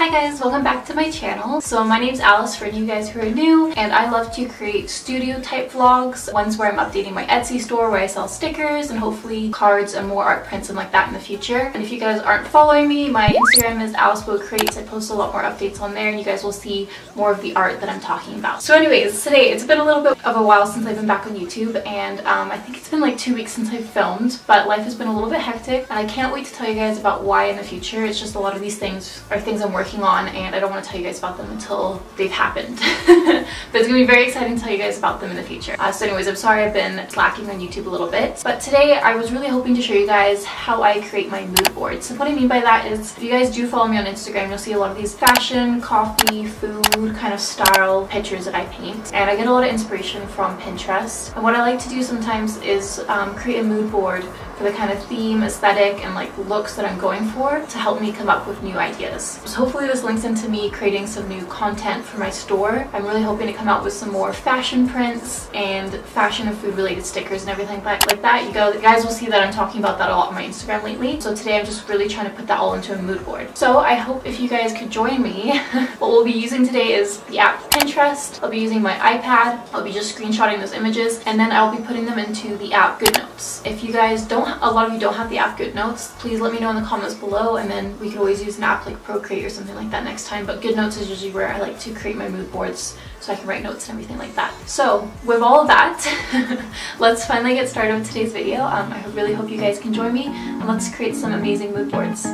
Hi guys, welcome back to my channel. So my name's Alice for you guys who are new, and I love to create studio type vlogs, ones where I'm updating my Etsy store where I sell stickers and hopefully cards and more art prints and like that in the future. And if you guys aren't following me, my Instagram is AliceBoatCreates. I post a lot more updates on there and you guys will see more of the art that I'm talking about. So anyways, today it's been a little bit of a while since I've been back on YouTube, and I think it's been like 2 weeks since I've filmed, but life has been a little bit hectic and I can't wait to tell you guys about why in the future. It's just a lot of these things are things I'm working on and I don't want to tell you guys about them until they've happened. But it's gonna be very exciting to tell you guys about them in the future. So anyways, I'm sorry I've been slacking on YouTube a little bit, but today I was really hoping to show you guys how I create my mood board. So what I mean by that is, if you guys do follow me on Instagram, you'll see a lot of these fashion, coffee, food kind of style pictures that I paint, and I get a lot of inspiration from Pinterest. And what I like to do sometimes is create a mood board for the kind of theme, aesthetic, and like looks that I'm going for to help me come up with new ideas. So hopefully this links into me creating some new content for my store. I'm really hoping to come out with some more fashion prints and fashion and food related stickers and everything like that. You guys will see that I'm talking about that a lot on my Instagram lately. So today I'm just really trying to put that all into a mood board. So I hope if you guys could join me. What we'll be using today is the app Pinterest. I'll be using my iPad. I'll be just screenshotting those images and then I'll be putting them into the app GoodNotes. If you guys don't, a lot of you don't have the app GoodNotes, please let me know in the comments below, and then we could always use an app like Procreate or something like that next time. But GoodNotes is usually where I like to create my mood boards so I can write notes and everything like that. So with all of that, let's finally get started with today's video. I really hope you guys can join me and let's create some amazing mood boards.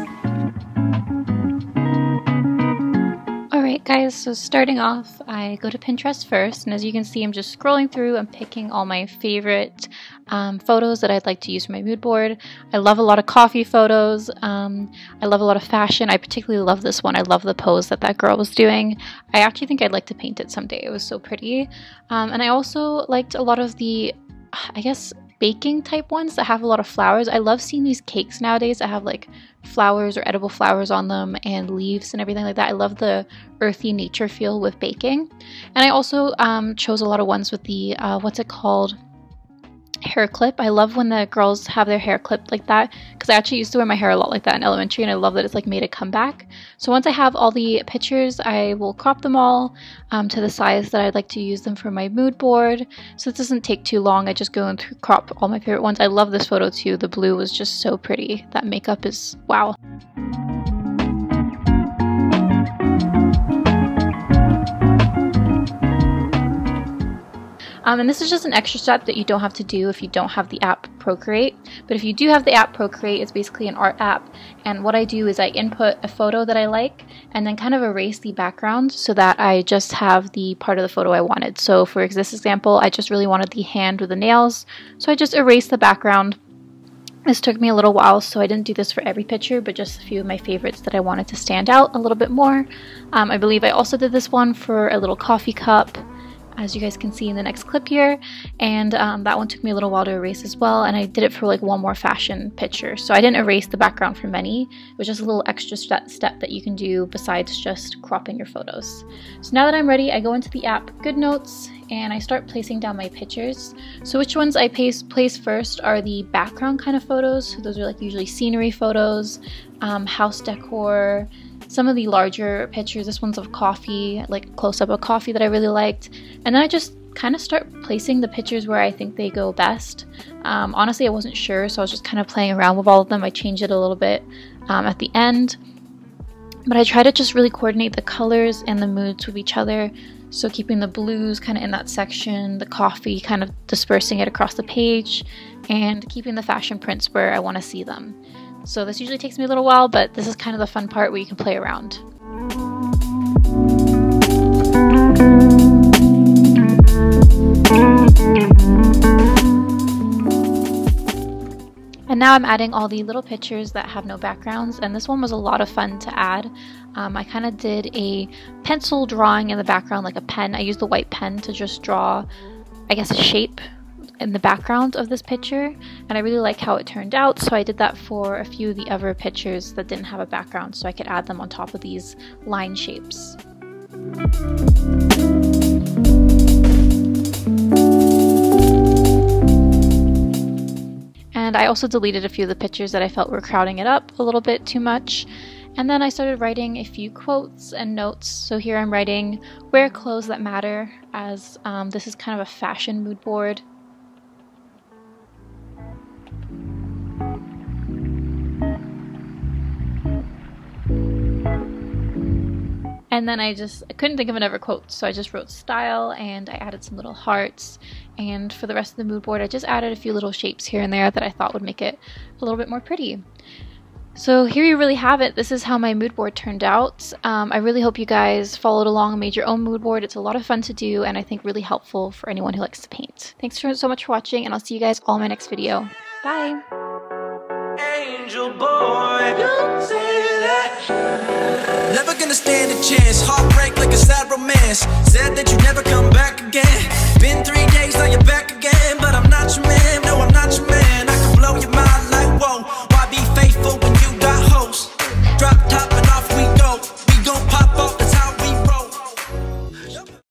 Guys, so starting off, I go to Pinterest first, and as you can see, I'm just scrolling through and picking all my favorite photos that I'd like to use for my mood board. I love a lot of coffee photos. I love a lot of fashion. I particularly love this one. I love the pose that girl was doing. I actually think I'd like to paint it someday. It was so pretty. And I also liked a lot of the, I guess, baking type ones that have a lot of flowers. I love seeing these cakes nowadays that have like flowers or edible flowers on them and leaves and everything like that. I love the earthy nature feel with baking. And I also chose a lot of ones with the what's it called, hair clip. I love when the girls have their hair clipped like that, because I actually used to wear my hair a lot like that in elementary, and I love that it's like made a comeback. So once I have all the pictures, I will crop them all to the size that I'd like to use them for my mood board. So this doesn't take too long. I just go and crop all my favorite ones. I love this photo too. The blue was just so pretty. That makeup is wow. And this is just an extra step that you don't have to do if you don't have the app Procreate. But if you do have the app Procreate, it's basically an art app. And what I do is I input a photo that I like and then kind of erase the background so that I just have the part of the photo I wanted. So for this example, I just really wanted the hand with the nails. So I just erased the background. This took me a little while, so I didn't do this for every picture, but just a few of my favorites that I wanted to stand out a little bit more. I believe I also did this one for a little coffee cup, as you guys can see in the next clip here, and that one took me a little while to erase as well, and I did it for like one more fashion picture. So I didn't erase the background for many. It was just a little extra step that you can do besides just cropping your photos. So now that I'm ready, I go into the app GoodNotes and I start placing down my pictures. So which ones I place first are the background kind of photos. So those are like usually scenery photos, house decor, some of the larger pictures. This one's of coffee, like close-up of coffee that I really liked. And then I just kind of start placing the pictures where I think they go best. Honestly, I wasn't sure, so I was just kind of playing around with all of them. I changed it a little bit at the end. But I try to just really coordinate the colors and the moods with each other. So keeping the blues kind of in that section, the coffee kind of dispersing it across the page, and keeping the fashion prints where I want to see them. So this usually takes me a little while, but this is kind of the fun part where you can play around. And now I'm adding all the little pictures that have no backgrounds, and this one was a lot of fun to add. I kind of did a pencil drawing in the background, like a pen. I used the white pen to just draw, I guess, a shape in the background of this picture, and I really like how it turned out. So I did that for a few of the other pictures that didn't have a background, so I could add them on top of these line shapes. And I also deleted a few of the pictures that I felt were crowding it up a little bit too much. And then I started writing a few quotes and notes. So here I'm writing, wear clothes that matter, as this is kind of a fashion mood board. And then I couldn't think of another quote, so I just wrote style and I added some little hearts. And for the rest of the mood board, I just added a few little shapes here and there that I thought would make it a little bit more pretty. So here you really have it. This is how my mood board turned out. I really hope you guys followed along and made your own mood board. It's a lot of fun to do and I think really helpful for anyone who likes to paint. Thanks so much for watching and I'll see you guys all in my next video. Bye! Angel boy, don't say that. Never gonna stand a chance. Heartbreak like a sad romance. Said that you never come back again. Been 3 days, now you're back again.